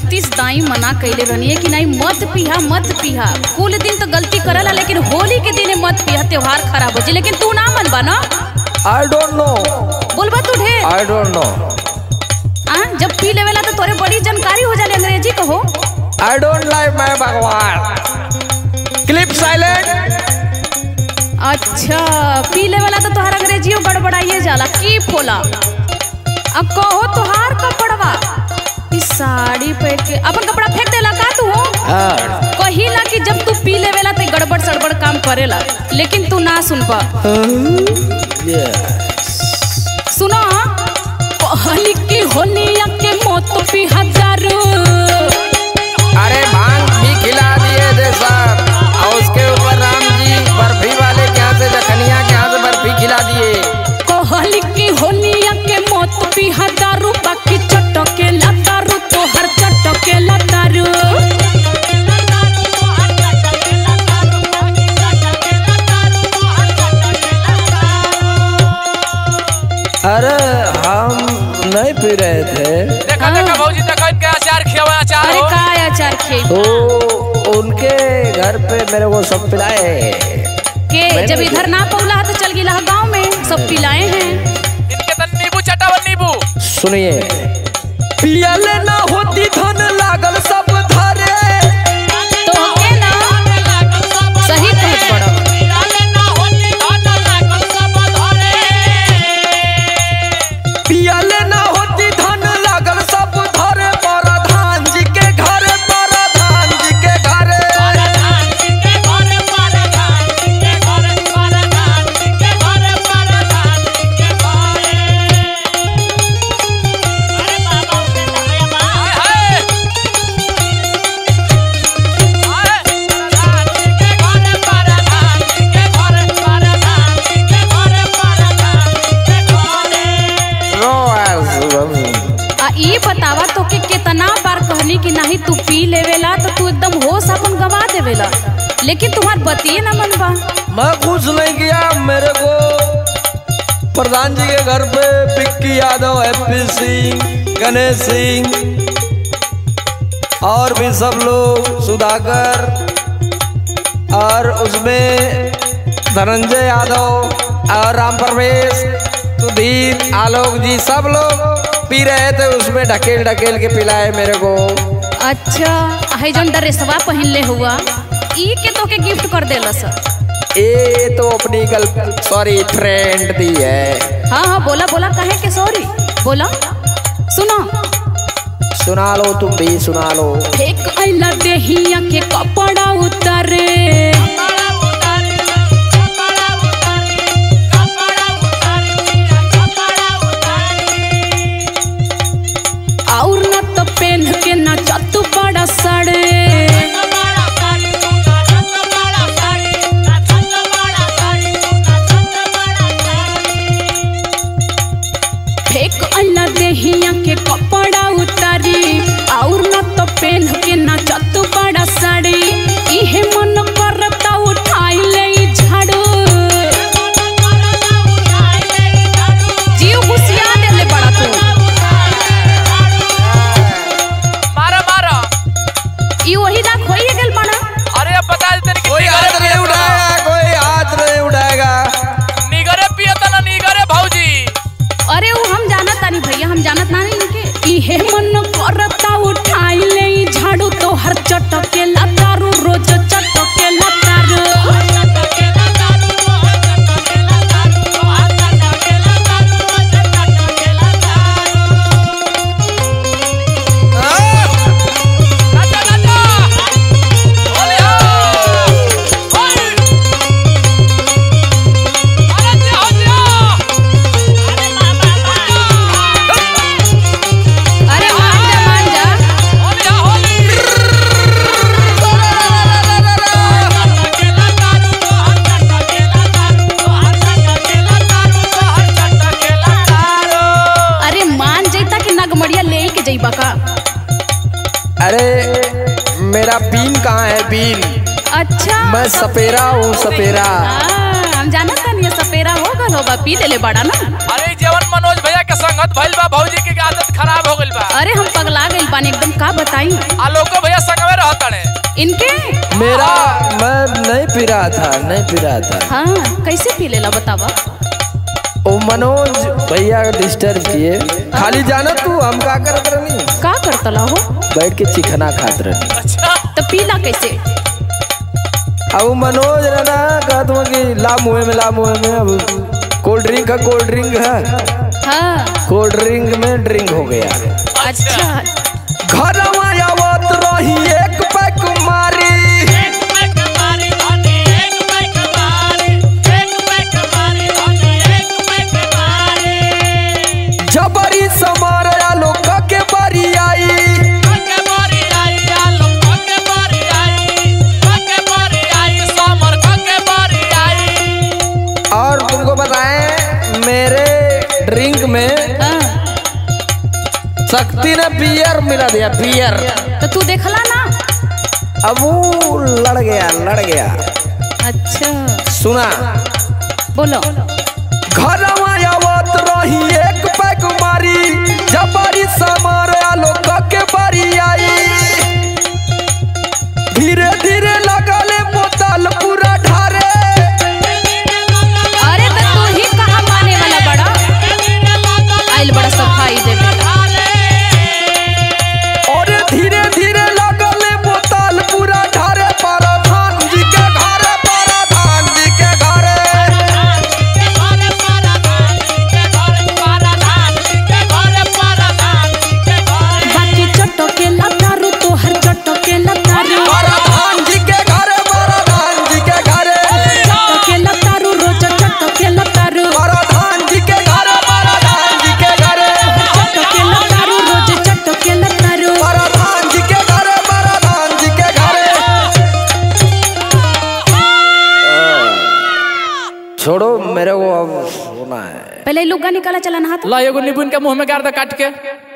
31 दाई मना कैले रहनी कि नहीं मत पीहा कुल दिन तो गलती करला लेकिन होली के दिन मत पीहा त्योहार खराब हो जी लेकिन तू ना मनबा ना आई डोंट नो बोलबा तू ढेर आई डोंट नो हां जब पी लेवेला तो तोरे बड़ी जानकारी हो जाले अंग्रेजी कहो आई डोंट लाइक माय भगवान क्लिप साइलेंट अच्छा पी लेवेला तो तोहर अंग्रेजीओ गड़बड़ाइए जाला की फोला अब कहो तोहार कपड़वा इस साड़ी पे के अपन कपड़ा फेंक देला का तू हो कहिला कि जब तू पी लेवेला ते गड़बड़ सड़बड़ काम करेला लेकिन तू ना सुन पा सुनो पहली की होली के मौत पी हजार अरे भांग भी खिला दिए दे साहब और उसके ऊपर राम जी बर्फी वाले के यहाँ से जखनिया के यहाँ से बर्फी खिला दिए कहली की होली के मौत पी हजारू बाकी चटके लातारू तो हर चटके लातारू अरे हम नहीं पी रहे थे देखा देखा भौजी तक इनके अचार खियावा अचार अरे का अचार खिया तो उनके घर पे मेरे को सब पिलाए के जब इधर ना पहुला तो चल गई गाँव में सब पिलाए हैं इनके तन नींबू चटावल नींबू सुनिए पियाले ना होती धन लागल सब धारे तो के ना सही कह पड़ो पियाले ना होती धन लागल सब धारे पियाले ना होती धन लागल सब धारे परधान जी के घर परधान जी के घर बतावा तो के कितना बार कहली कि नहीं तू पी लेवेला तो तू एकदम होश अपन गवा देवेला लेकिन तुम्हार बतिये ना मनवा मैं कुछ नहीं किया मेरे को प्रधान जी के घर पे पिक्की यादव हैप्पी सिंह गणेश सिंह और भी सब लोग सुधाकर और उसमें धनंजय यादव और राम परमेश सुधीर आलोक जी सब लोग पी रहे थे उसमें ढकेल ढकेल के पिलाए मेरे को अच्छा है जो ड्रेसवा पहन ले हुआ ई के तो के गिफ्ट कर देला सर ए तो अपनी गर्ल सॉरी फ्रेंड दी है हाँ हाँ बोला बोला कहे के सॉरी बोला सुनो सुना लो तुम भी सुना लो एक आइला देहिया के कपड़ा उतारे बीन कहाँ है बीन अच्छा मैं सपेरा हूँ सपेरा हम जाना सनिया सपेरा हो गल होगा पी ले बड़ा ना। अरे जवन मनोज भैया के संगत भइल बा भौजी की आदत खराब हो गइल बा। अरे हम पगला गइल बानी एकदम का बताई। आलोक भैया संग में रहतने इनके मेरा मैं नहीं पी रहा था हां कैसे पी लेला बतावा। ओ मनोज भैया डिस्टर्ब किए खाली जाना तू हम का करत रहनी का करतला हो बैठ के चिकना खात रहनी। अच्छा तो पीला कैसे अब मनोज रहना कहत हो कि ला मुहे में अब कोल्ड ड्रिंक है हां कोल्ड ड्रिंक में ड्रिंक हो गया। अच्छा घर आवत रही ड्रिंक में शक्ति ने बियर मिला दिया बियर तो तू देखला ना अब वो लड़ गया। अच्छा सुना बोलो घर आवत रही एक पैक मारी जबरी समार आलोक के बारी आई धीरे धीरे लगा ले बोतल पूरा ढारे। अरे तो तू ही कहा माने वाला बड़ा बड़ा सफाई दे और धीरे धीरे लगले बोतल पूरा ढारे पाराधान जी के घरे बाकी चट्टो के लतारू तो हर चट्टो के लतारू पाराधान जी के घरे चट्टो के लतारू रोज चट्टो के लतारू पाराधान जी के घरे छोड़ो मेरे को अब सोना है। पहले लुग्गा निकाला चला नहा ला एगो नींबू के मुंह में गाड़ दे काट के।